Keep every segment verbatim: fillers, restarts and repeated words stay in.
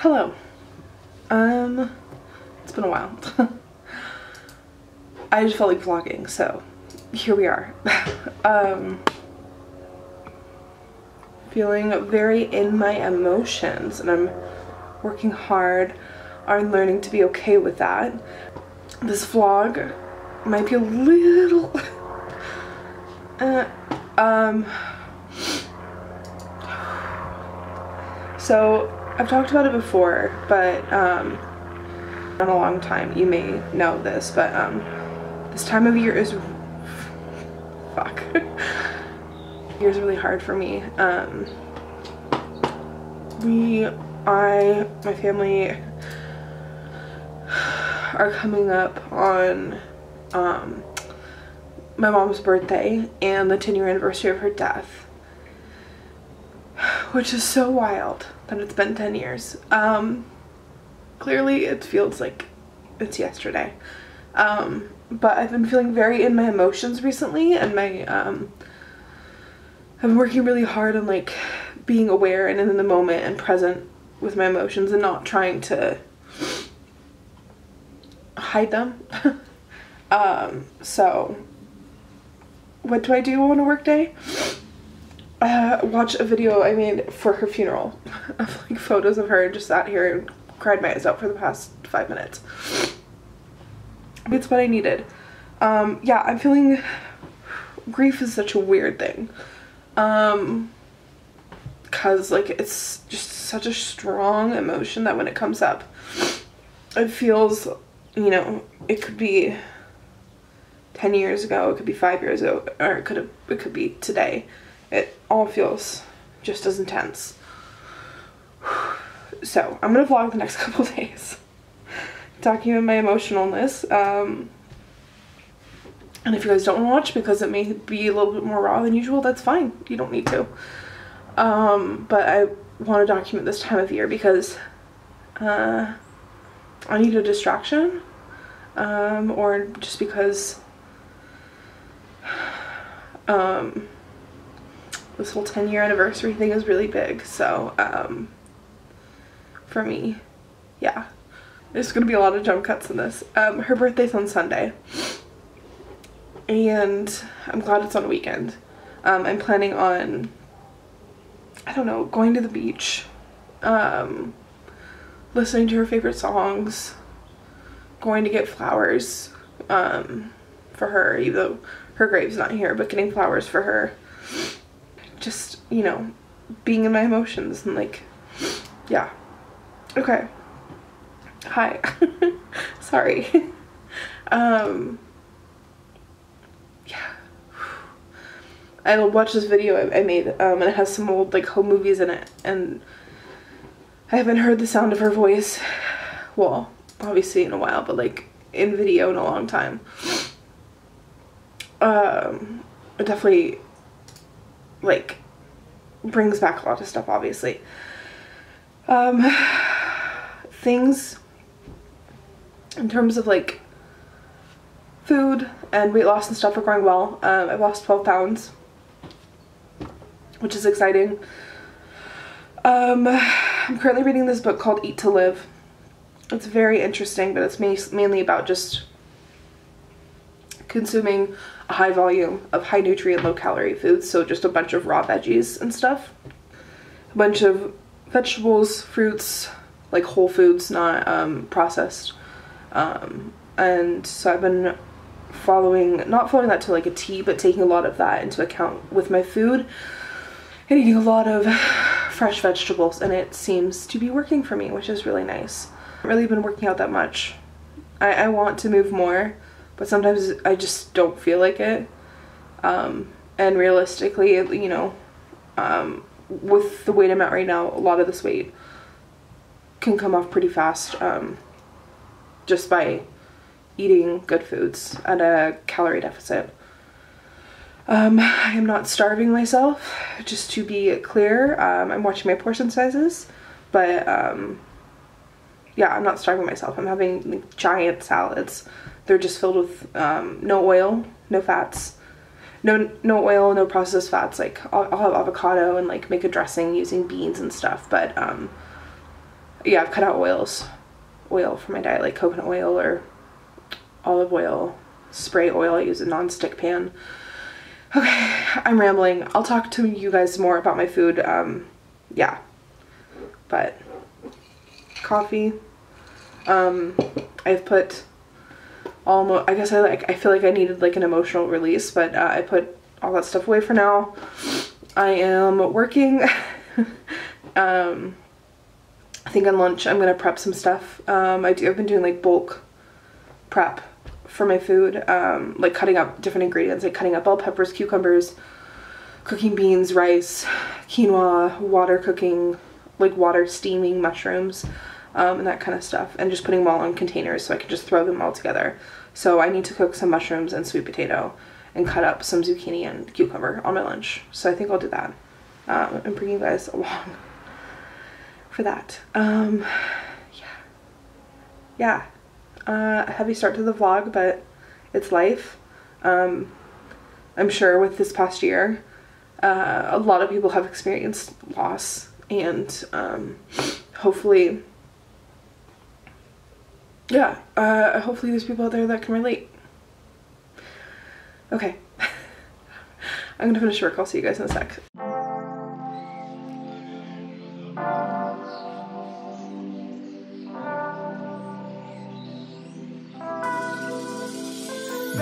Hello. Um, it's been a while. I just felt like vlogging, so here we are. um, feeling very in my emotions, and I'm working hard on learning to be okay with that. This vlog might be a little, uh, um, so I've talked about it before, but um, not a long time. You may know this, but um, this time of year is fuck. Year's really hard for me. Um, we, I, my family are coming up on um, my mom's birthday and the ten year anniversary of her death, which is so wild that it's been ten years. Um, clearly it feels like it's yesterday. Um, but I've been feeling very in my emotions recently, and my, um, I've been working really hard on like being aware and in the moment and present with my emotions and not trying to hide them. um, so what do I do on a work day? Uh, watch a video I made for her funeral of like photos of her, and just sat here and cried my eyes out for the past five minutes. It's what I needed. Um, yeah, I'm feeling grief is such a weird thing. Um, cause like it's just such a strong emotion that when it comes up, it feels, you know, it could be ten years ago, it could be five years ago, or it could have, it could be today. It all feels just as intense. So I'm gonna vlog the next couple days, document my emotionalness. Um, and if you guys don't want to watch because it may be a little bit more raw than usual, that's fine. You don't need to. Um, but I want to document this time of year because uh, I need a distraction, um, or just because. Um, This whole ten year anniversary thing is really big, so um, for me, yeah. There's gonna be a lot of jump cuts in this. Um, her birthday's on Sunday, and I'm glad it's on a weekend. Um, I'm planning on, I don't know, going to the beach, um, listening to her favorite songs, going to get flowers um, for her, even though her grave's not here, but getting flowers for her. Just, you know, being in my emotions and like, yeah. Okay. Hi. Sorry. um, yeah. I'll watch this video I, I made, um, and it has some old like home movies in it, and I haven't heard the sound of her voice, well, obviously in a while, but like in video in a long time. Um, I definitely like brings back a lot of stuff, obviously. Um, things in terms of like food and weight loss and stuff are going well. Um, I've lost twelve pounds, which is exciting. Um, I'm currently reading this book called Eat to Live. It's very interesting, but it's ma mainly about just consuming a high volume of high nutrient, low calorie foods. So just a bunch of raw veggies and stuff, a bunch of vegetables, fruits, like whole foods, not um, processed. Um, and so I've been following, not following that to like a T, but taking a lot of that into account with my food and eating a lot of fresh vegetables. And it seems to be working for me, which is really nice. I haven't really been working out that much. I, I want to move more, but sometimes I just don't feel like it. Um, and realistically, you know, um, with the weight I'm at right now, a lot of this weight can come off pretty fast um, just by eating good foods at a calorie deficit. Um, I am not starving myself, just to be clear. Um, I'm watching my portion sizes, but um, yeah, I'm not starving myself. I'm having like, giant salads. They're just filled with um, no oil, no fats, no no oil, no processed fats. Like I'll, I'll have avocado and like make a dressing using beans and stuff, but um, yeah, I've cut out oils, oil for my diet, like coconut oil or olive oil, spray oil. I use a non-stick pan. Okay, I'm rambling. I'll talk to you guys more about my food. Um, yeah, but coffee. Um, I've put almost, I guess I like, I feel like I needed like an emotional release, but uh, I put all that stuff away for now. I am working. um, I think on lunch I'm going to prep some stuff. Um, I do, I've been doing like bulk prep for my food, um, like cutting up different ingredients, like cutting up bell peppers, cucumbers, cooking beans, rice, quinoa, water cooking, like water steaming mushrooms, um, and that kind of stuff, and just putting them all in containers so I can just throw them all together. So I need to cook some mushrooms and sweet potato and cut up some zucchini and cucumber on my lunch. So I think I'll do that, um, and bring you guys along for that. Um, yeah. Yeah. Uh, heavy start to the vlog, but it's life. Um, I'm sure with this past year, uh, a lot of people have experienced loss, and um, hopefully, yeah, uh, hopefully there's people out there that can relate. Okay, I'm gonna finish work. I'll see you guys in a sec.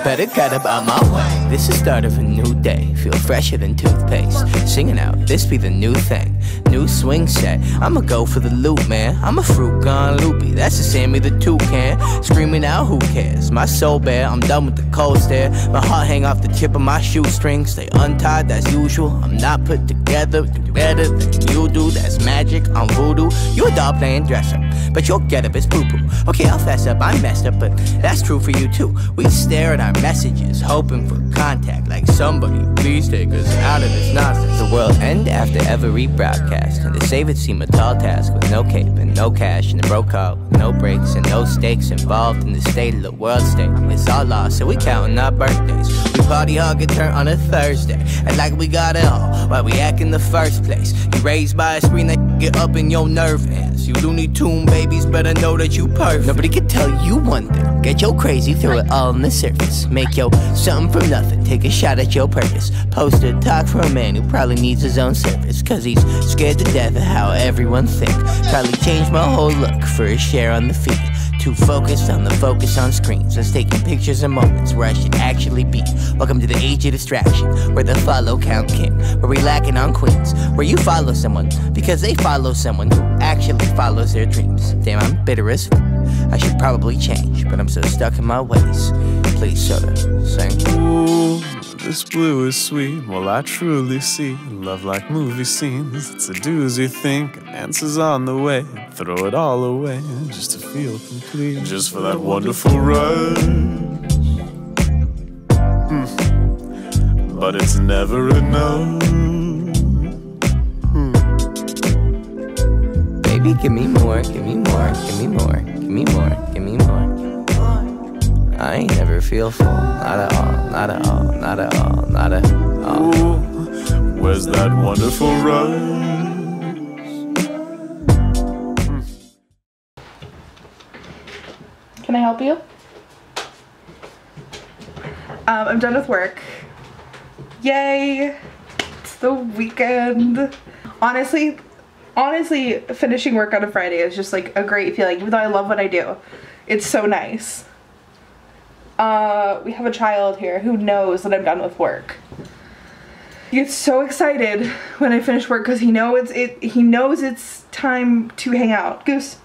Better cut up out my way. This is the start of a new day. Feel fresher than toothpaste. Singing out, this be the new thing. New swing set. I'ma go for the loop, man. I'm a fruit gone loopy. That's the Sammy the toucan. Screaming out, who cares? My soul bare. I'm done with the cold stare. My heart hang off the tip of my shoestrings. They untied, that's usual. I'm not put together. Do better than you do. That's magic. I'm voodoo. You a doll playing dress up, but your get up is poo poo. Okay, I'll fess up. I messed up, but that's true for you too. We stare at our messages, hoping for contact, like somebody please take us out of this nonsense. The world end after every broadcast, and to save it seem a tall task, with no cape and no cash, and a broke out with no breaks and no stakes involved in the state of the world state. It's all lost, so we counting our birthdays. We party hard, get turned on a Thursday, and like we got it all, while we act in the first place. You raised by a screen that get up in your nerve ends. You looney tune babies better know that you perfect. Nobody can tell you one thing. Get your crazy, throw it all on the surface. Make your something from nothing. Take a shot at your purpose. Post a talk for a man who probably needs his own service, cause he's scared to death of how everyone think. Probably changed my whole look for a share on the feed. Too focused on the focus on screens. Let's taking pictures and moments where I should actually be. Welcome to the age of distraction, where the follow count king, where we lacking on queens, where you follow someone because they follow someone who actually follows their dreams. Damn, I'm bitter as f. I should probably change, but I'm so stuck in my ways. Please, soda, sing. Ooh, this blue is sweet. Well, I truly see love like movie scenes. It's a doozy thing. Answers on the way. Throw it all away just to feel complete. Just for that wonderful rush. Mm. But it's never enough. Give me more, give me more, give me more, give me more, give me more. I ain't never feel full, not at all, not at all, not at all, not at all. Ooh, where's that wonderful rose? Can I help you? Um, I'm done with work. Yay! It's the weekend. Honestly, Honestly, finishing work on a Friday is just like a great feeling, even though I love what I do. It's so nice. Uh, we have a child here who knows that I'm done with work. He gets so excited when I finish work because he know it's it he knows it's time to hang out. Goose.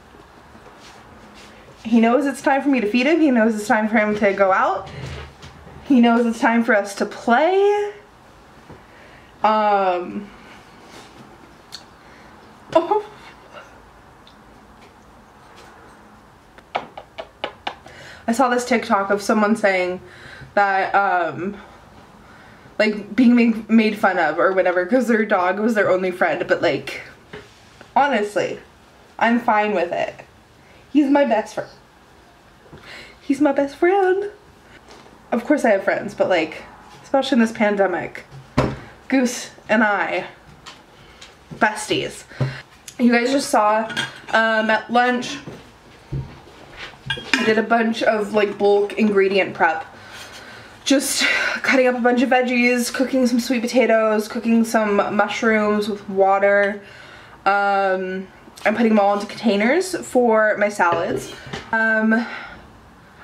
He knows it's time for me to feed him, he knows it's time for him to go out. He knows it's time for us to play. Um Oh. I saw this TikTok of someone saying that um, like being make, made fun of or whatever because their dog was their only friend, but like honestly I'm fine with it. He's my best friend. He's my best friend. Of course I have friends, but like especially in this pandemic, Goose and I, besties. you guys just saw um, at lunch, I did a bunch of like bulk ingredient prep. Just cutting up a bunch of veggies, cooking some sweet potatoes, cooking some mushrooms with water. Um, I'm putting them all into containers for my salads. Um,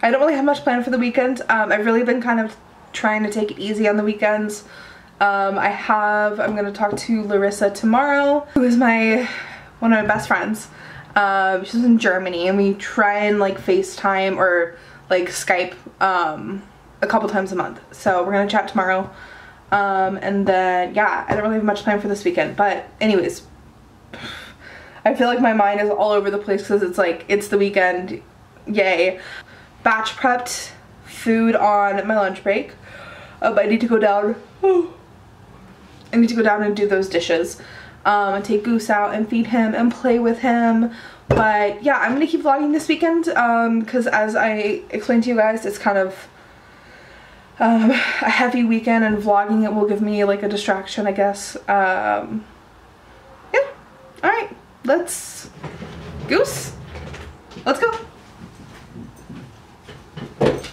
I don't really have much planned for the weekend. Um, I've really been kind of trying to take it easy on the weekends. Um, I have, I'm gonna talk to Larissa tomorrow, who is my, one of my best friends. Um, she's in Germany, and we try and like FaceTime or like Skype um, a couple times a month. So we're gonna chat tomorrow. Um, and then, yeah, I don't really have much planned for this weekend, but anyways. I feel like my mind is all over the place because it's like, it's the weekend, yay. Batch prepped food on my lunch break. Uh, but I need to go down, oh, I need to go down and do those dishes. Um, and take Goose out and feed him and play with him. But yeah, I'm gonna keep vlogging this weekend, um, because as I explained to you guys, it's kind of um, a heavy weekend, and vlogging it will give me like a distraction, I guess. Um, yeah, all right. Let's, Goose, let's go.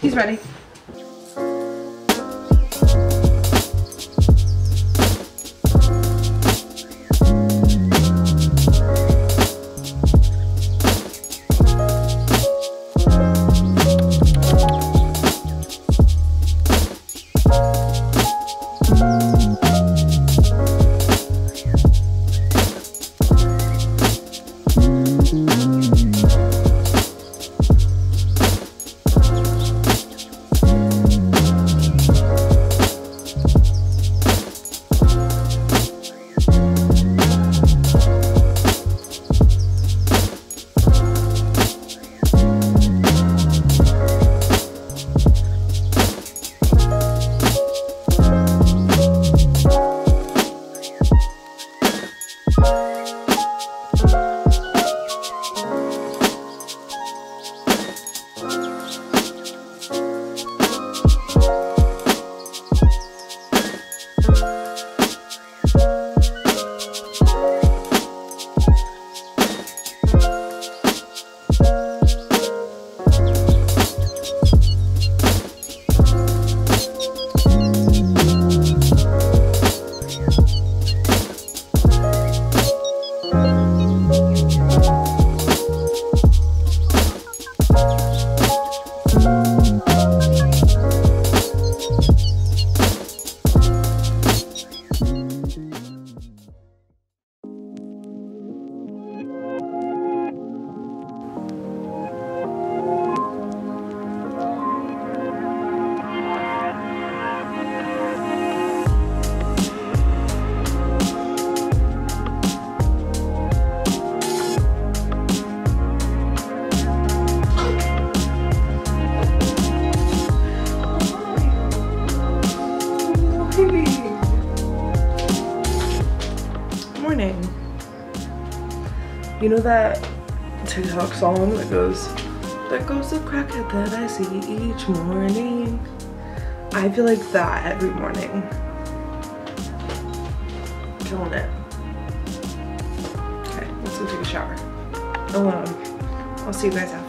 He's ready. You know that TikTok song that goes, there goes the crackhead that I see each morning? I feel like that every morning. Killing it. Okay, let's go take a shower. Alone. I'll see you guys after.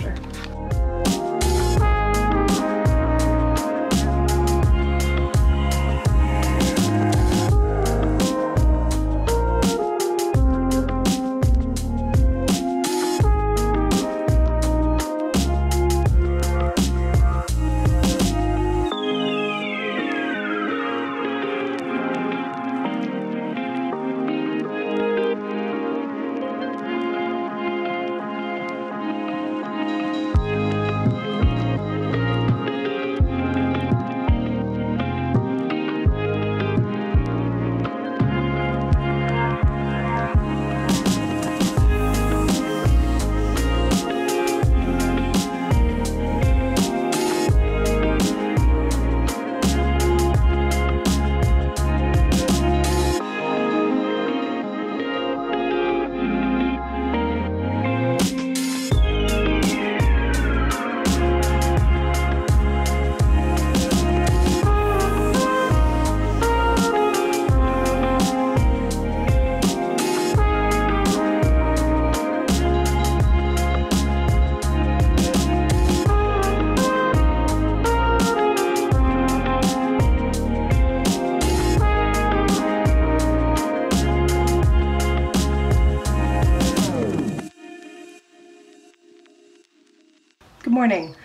morning.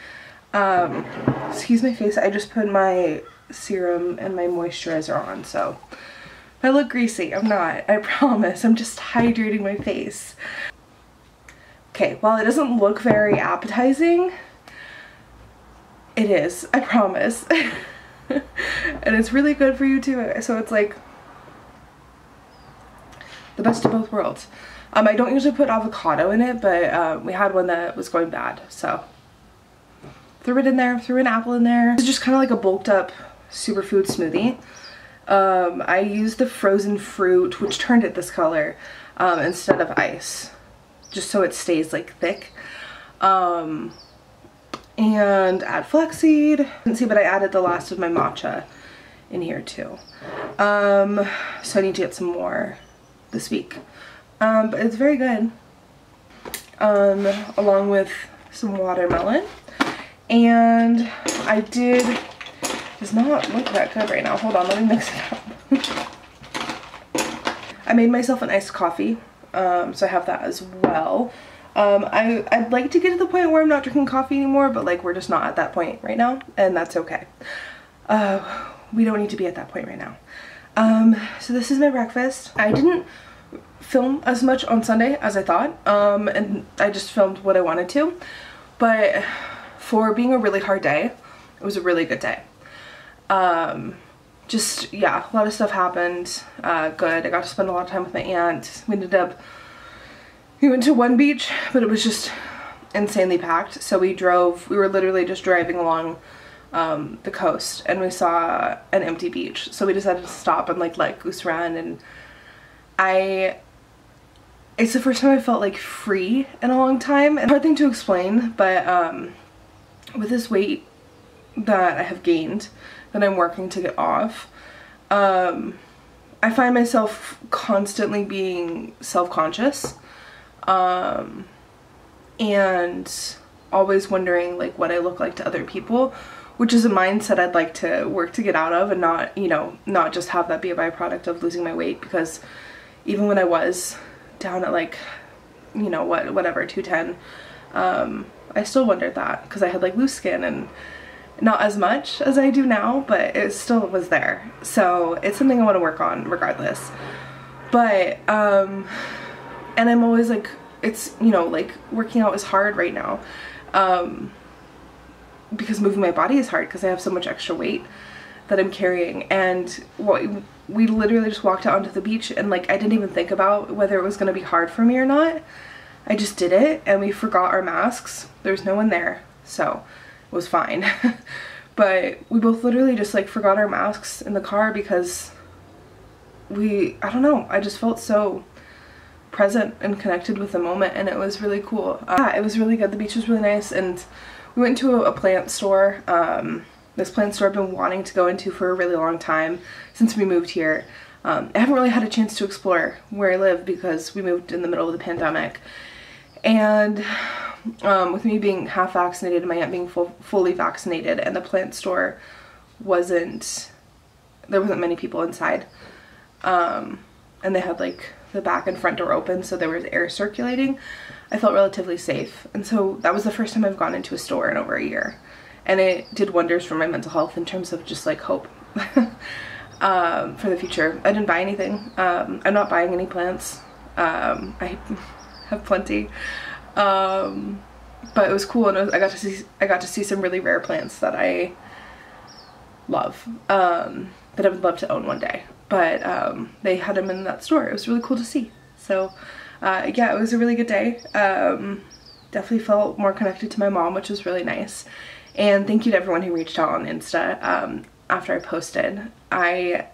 Um, excuse my face, I just put my serum and my moisturizer on, so I look greasy. I'm not, I promise. I'm just hydrating my face. Okay, while it doesn't look very appetizing, it is, I promise. And it's really good for you too, so it's like the best of both worlds. Um, I don't usually put avocado in it, but uh, we had one that was going bad, so threw it in there, threw an apple in there. It's just kind of like a bulked up superfood smoothie. Um, I used the frozen fruit, which turned it this color, um, instead of ice, just so it stays like thick. Um, and add flaxseed. You can see, but I added the last of my matcha in here too. Um, so I need to get some more this week. Um, but it's very good, um, along with some watermelon. And I did, it does not look that good right now. Hold on, let me mix it up. I made myself an iced coffee, um, so I have that as well. Um, I, I'd like to get to the point where I'm not drinking coffee anymore, but like we're just not at that point right now, and that's okay. Uh, we don't need to be at that point right now. Um, so this is my breakfast. I didn't film as much on Sunday as I thought, um, and I just filmed what I wanted to, but for being a really hard day, it was a really good day. Um, just, yeah, a lot of stuff happened, uh, good. I got to spend a lot of time with my aunt. We ended up, we went to one beach, but it was just insanely packed. So we drove, we were literally just driving along um, the coast, and we saw an empty beach. So we decided to stop and like let Goose run, and I, it's the first time I felt like free in a long time. And hard thing to explain, but um, with this weight that I have gained, that I'm working to get off, um, I find myself constantly being self-conscious, um, and always wondering like what I look like to other people, which is a mindset I'd like to work to get out of, and not, you know, not just have that be a byproduct of losing my weight, because even when I was down at like, you know, what, whatever, two ten, um, I still wondered that, because I had like loose skin and not as much as I do now, but it still was there. So it's something I want to work on regardless. But, um, and I'm always like, it's, you know, like working out is hard right now, um, because moving my body is hard, because I have so much extra weight that I'm carrying. And what we literally just walked out onto the beach, and like I didn't even think about whether it was going to be hard for me or not. I just did it, and we forgot our masks. There was no one there, so it was fine. But we both literally just like forgot our masks in the car, because we, I don't know, I just felt so present and connected with the moment, and it was really cool. Uh, yeah, it was really good. The beach was really nice, and we went to a, a plant store. Um, This plant store I've been wanting to go into for a really long time since we moved here. Um, I haven't really had a chance to explore where I live, because we moved in the middle of the pandemic. And um, with me being half vaccinated and my aunt being full, fully vaccinated, and the plant store wasn't, there wasn't many people inside. Um, and they had like the back and front door open, so there was air circulating. I felt relatively safe. And so that was the first time I've gone into a store in over a year. And it did wonders for my mental health in terms of just like hope um, for the future. I didn't buy anything. Um, I'm not buying any plants. Um, I have plenty, um, but it was cool, and it was, I got to see I got to see some really rare plants that I love, um, that I would love to own one day. But um, they had them in that store. It was really cool to see. So uh, yeah, it was a really good day. Um, definitely felt more connected to my mom, which was really nice. And thank you to everyone who reached out on Insta um, after I posted. I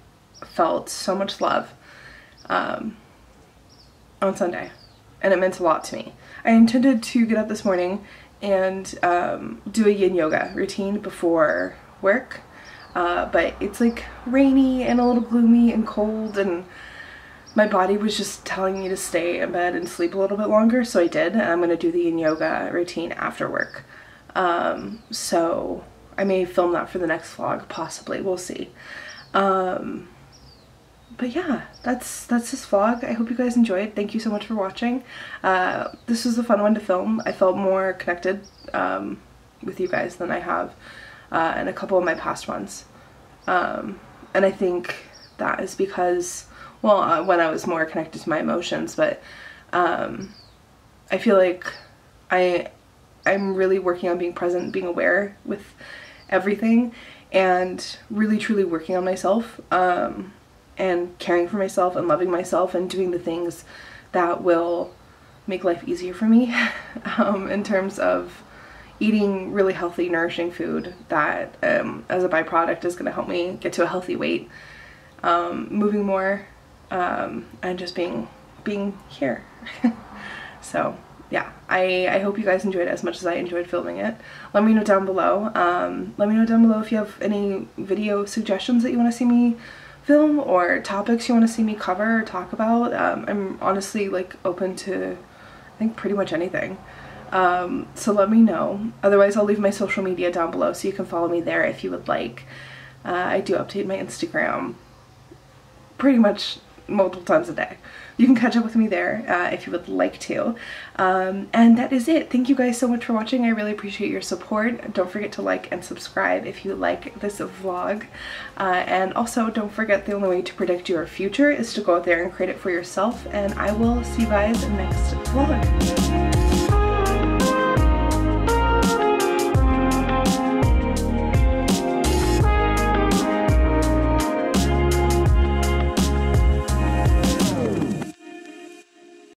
felt so much love um, on Sunday, and it meant a lot to me. I intended to get up this morning and um, do a yin yoga routine before work, uh, but it's like rainy and a little gloomy and cold, and my body was just telling me to stay in bed and sleep a little bit longer, so I did. And I'm going to do the yin yoga routine after work. Um, so I may film that for the next vlog, possibly, we'll see. Um, but yeah, that's, that's this vlog. I hope you guys enjoyed. Thank you so much for watching. Uh, this was a fun one to film. I felt more connected, um, with you guys than I have uh, in a couple of my past ones. Um, and I think that is because, well, uh, when I was more connected to my emotions, but um, I feel like I, I'm really working on being present, being aware with everything, and really truly working on myself, um, and caring for myself and loving myself and doing the things that will make life easier for me um, in terms of eating really healthy, nourishing food that um, as a byproduct is going to help me get to a healthy weight, um, moving more, um, and just being being here. So yeah, I, I hope you guys enjoyed it as much as I enjoyed filming it. Let me know down below. Um, let me know down below if you have any video suggestions that you want to see me film, or topics you want to see me cover or talk about. Um, I'm honestly like open to I think pretty much anything. Um, so let me know. Otherwise I'll leave my social media down below so you can follow me there if you would like. Uh, I do update my Instagram pretty much multiple times a day. You can catch up with me there uh, if you would like to. Um, and that is it. Thank you guys so much for watching. I really appreciate your support. Don't forget to like and subscribe if you like this vlog. Uh, and also don't forget, the only way to predict your future is to go out there and create it for yourself. And I will see you guys next vlog.